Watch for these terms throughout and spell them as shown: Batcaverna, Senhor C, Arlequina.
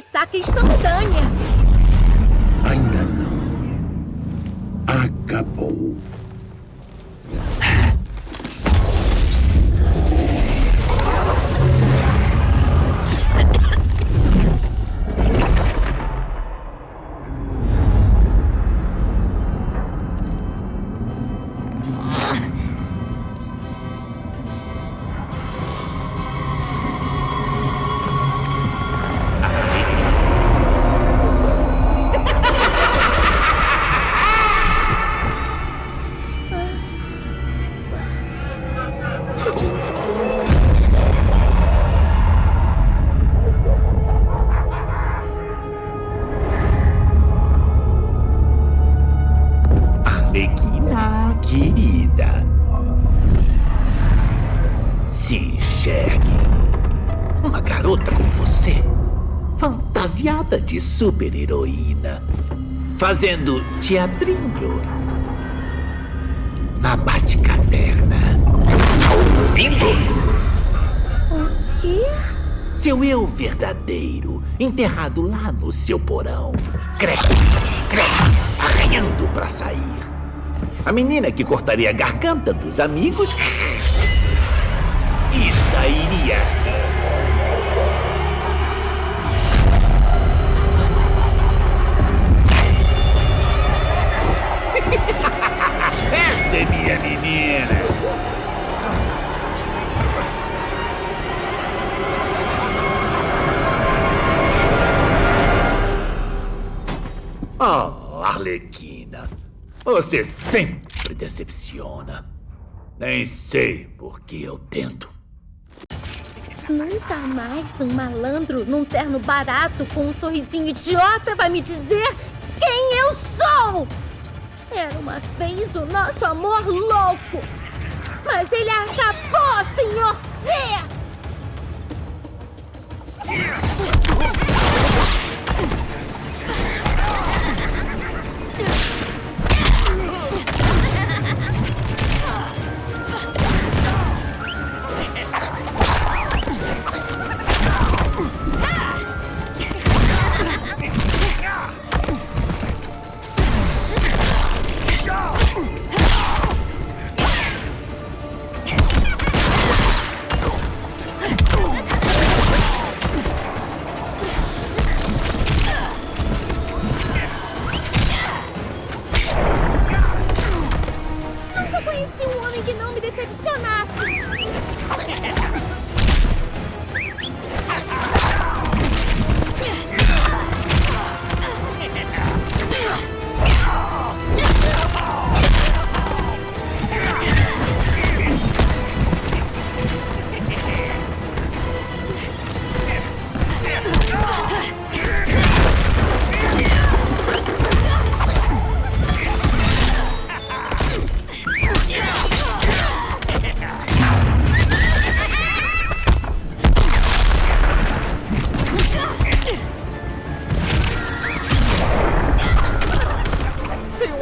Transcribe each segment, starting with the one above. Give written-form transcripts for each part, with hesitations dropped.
ressaca instantânea. Ainda não. Acabou. De super-heroína, fazendo teatrinho na Batcaverna. Tá ouvindo? O quê? Seu eu verdadeiro, enterrado lá no seu porão. Crepe, crepe, arranhando pra sair. A menina que cortaria a garganta dos amigos e sairia. Oh, Arlequina, você sempre decepciona. Nem sei por que eu tento. Nunca mais um malandro num terno barato com um sorrisinho idiota vai me dizer quem eu sou! Era uma vez o nosso amor louco, mas ele acabou, Senhor C!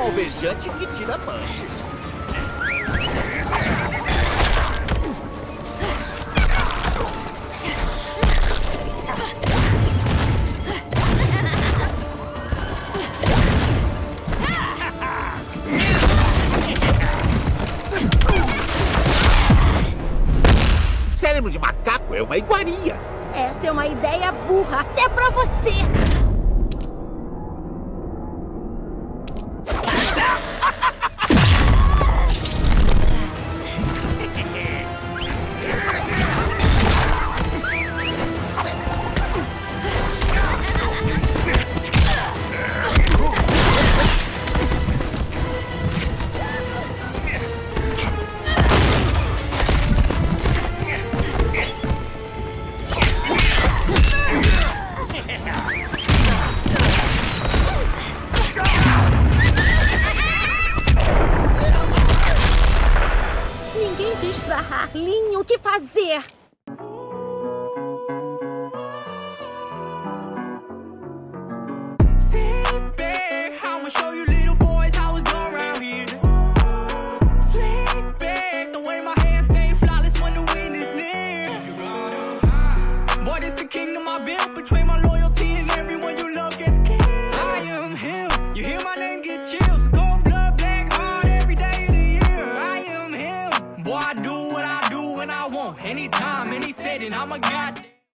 Alvejante que tira manchas. Cérebro de macaco é uma iguaria. Essa é uma ideia burra, até pra você. Diz pra Arlin o que fazer. I do when I want, anytime, any setting, I'm a god.